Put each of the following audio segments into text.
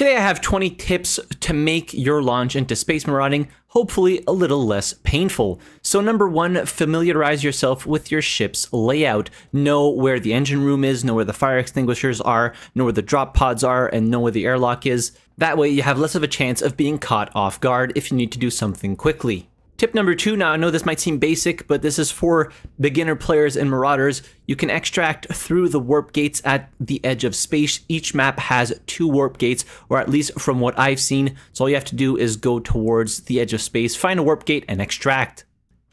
Today I have 20 tips to make your launch into space marauding hopefully a little less painful. So number one, familiarize yourself with your ship's layout. Know where the engine room is, know where the fire extinguishers are, know where the drop pods are, and know where the airlock is. That way you have less of a chance of being caught off guard if you need to do something quickly. Tip number two, now I know this might seem basic, but this is for beginner players and marauders. You can extract through the warp gates at the edge of space. Each map has 2 warp gates, or at least from what I've seen. So all you have to do is go towards the edge of space, find a warp gate, and extract.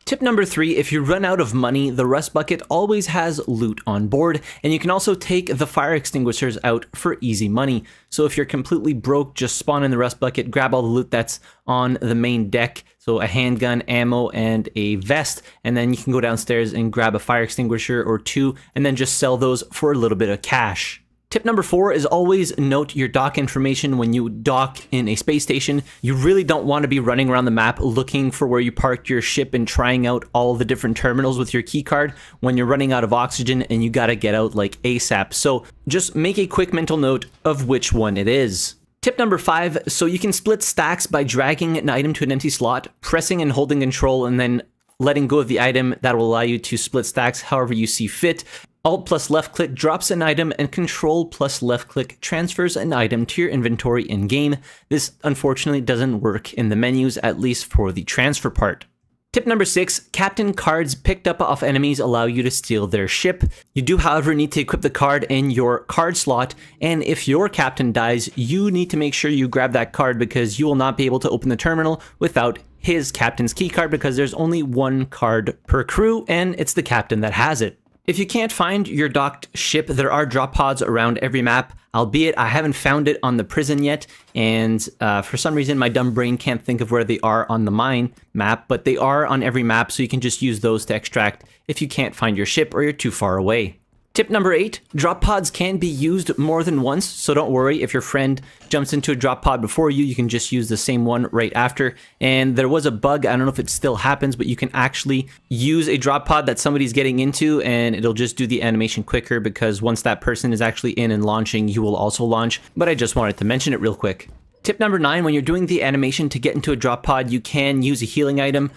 Tip number three, if you run out of money, the rust bucket always has loot on board, and you can also take the fire extinguishers out for easy money. So if you're completely broke, just spawn in the rust bucket, grab all the loot that's on the main deck, so a handgun, ammo, and a vest, and then you can go downstairs and grab a fire extinguisher or 2, and then just sell those for a little bit of cash. Tip number four is always note your dock information when you dock in a space station. You really don't want to be running around the map looking for where you parked your ship and trying out all the different terminals with your keycard when you're running out of oxygen and you gotta get out like ASAP. So just make a quick mental note of which one it is. Tip number five, so you can split stacks by dragging an item to an empty slot, pressing and holding control, and then letting go of the item. That will allow you to split stacks however you see fit. Alt plus left click drops an item, and Control plus left click transfers an item to your inventory in game. This unfortunately doesn't work in the menus, at least for the transfer part. Tip number six, captain cards picked up off enemies allow you to steal their ship. You do, however, need to equip the card in your card slot, and if your captain dies, you need to make sure you grab that card because you will not be able to open the terminal without his captain's key card because there's only 1 card per crew, and it's the captain that has it. If you can't find your docked ship, there are drop pods around every map, albeit I haven't found it on the prison yet, and for some reason my dumb brain can't think of where they are on the mine map, but they are on every map, so you can just use those to extract if you can't find your ship or you're too far away. Tip number eight, drop pods can be used more than once, so don't worry if your friend jumps into a drop pod before you, you can just use the same one right after. And there was a bug, I don't know if it still happens, but you can actually use a drop pod that somebody's getting into and it'll just do the animation quicker because once that person is actually in and launching, you will also launch, but I just wanted to mention it real quick. Tip number nine, when you're doing the animation to get into a drop pod, you can use a healing item.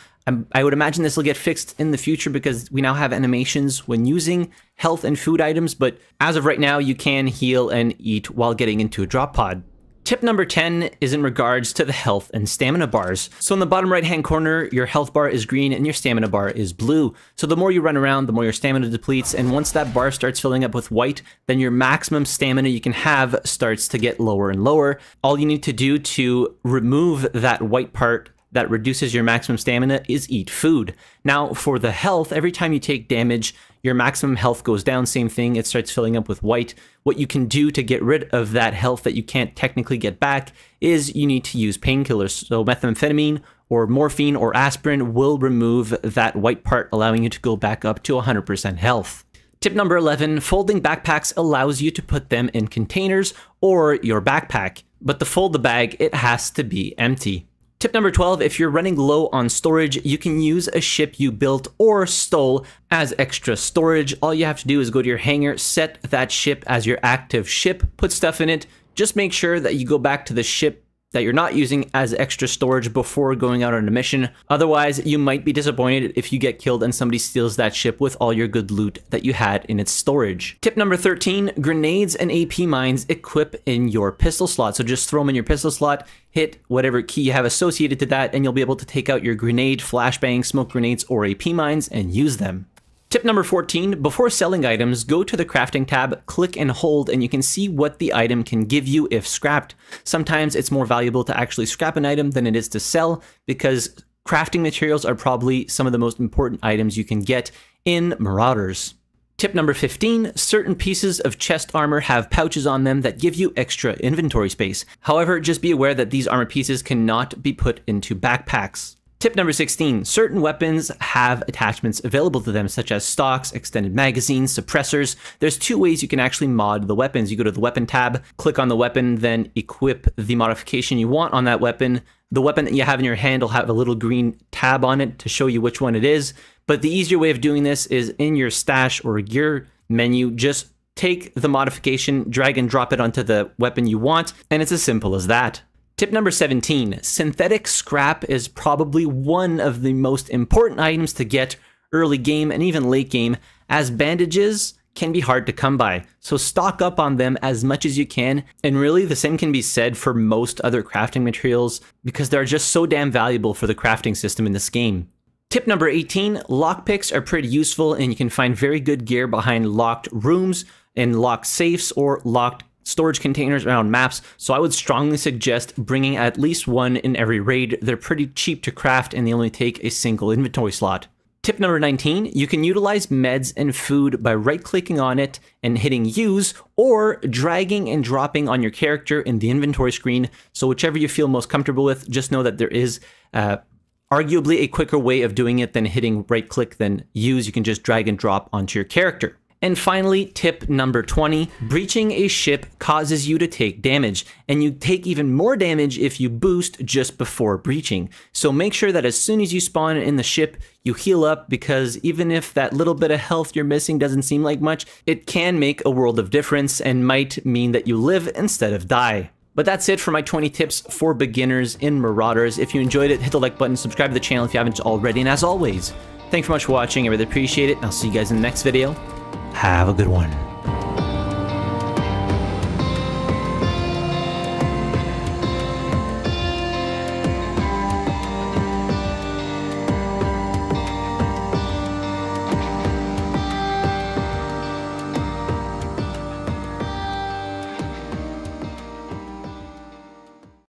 I would imagine this will get fixed in the future because we now have animations when using health and food items, but as of right now, you can heal and eat while getting into a drop pod. Tip number 10 is in regards to the health and stamina bars. So in the bottom right hand corner, your health bar is green and your stamina bar is blue. So the more you run around, the more your stamina depletes, and once that bar starts filling up with white, then your maximum stamina you can have starts to get lower and lower. All you need to do to remove that white part that reduces your maximum stamina is eat food. Now for the health, every time you take damage, your maximum health goes down, same thing, it starts filling up with white. What you can do to get rid of that health that you can't technically get back is you need to use painkillers. So methamphetamine or morphine or aspirin will remove that white part, allowing you to go back up to 100% health. Tip number 11, folding backpacks allows you to put them in containers or your backpack, but to fold the bag, it has to be empty. Tip number 12, if you're running low on storage, you can use a ship you built or stole as extra storage. All you have to do is go to your hangar, set that ship as your active ship, put stuff in it. Just make sure that you go back to the ship that you're not using as extra storage before going out on a mission. Otherwise, you might be disappointed if you get killed and somebody steals that ship with all your good loot that you had in its storage. Tip number 13, grenades and AP mines equip in your pistol slot. So just throw them in your pistol slot, hit whatever key you have associated to that, and you'll be able to take out your grenade, flashbang, smoke grenades, or AP mines and use them. Tip number 14, before selling items, go to the crafting tab, click and hold, and you can see what the item can give you if scrapped. Sometimes it's more valuable to actually scrap an item than it is to sell because crafting materials are probably some of the most important items you can get in Marauders. Tip number 15, certain pieces of chest armor have pouches on them that give you extra inventory space. However, just be aware that these armor pieces cannot be put into backpacks. Tip number 16, certain weapons have attachments available to them, such as stocks, extended magazines, suppressors. There's 2 ways you can actually mod the weapons. You go to the weapon tab, click on the weapon, then equip the modification you want on that weapon. The weapon that you have in your hand will have a little green tab on it to show you which one it is. But the easier way of doing this is in your stash or gear menu, just take the modification, drag and drop it onto the weapon you want, and it's as simple as that. Tip number 17, synthetic scrap is probably one of the most important items to get early game and even late game, as bandages can be hard to come by, so stock up on them as much as you can. And really the same can be said for most other crafting materials, because they're just so damn valuable for the crafting system in this game. Tip number 18, lockpicks are pretty useful, and you can find very good gear behind locked rooms and locked safes or locked storage containers around maps, so I would strongly suggest bringing at least one in every raid. They're pretty cheap to craft and they only take a single inventory slot. Tip number 19, you can utilize meds and food by right-clicking on it and hitting use, or dragging and dropping on your character in the inventory screen. So whichever you feel most comfortable with, just know that there is arguably a quicker way of doing it than hitting right-click than use. You can just drag and drop onto your character. And finally, tip number 20, breaching a ship causes you to take damage, and you take even more damage if you boost just before breaching. So make sure that as soon as you spawn in the ship, you heal up, because even if that little bit of health you're missing doesn't seem like much, it can make a world of difference and might mean that you live instead of die. But that's it for my 20 tips for beginners in Marauders. If you enjoyed it, hit the like button, subscribe to the channel if you haven't already, and as always, thanks so much for watching. I really appreciate it, and I'll see you guys in the next video. Have a good one.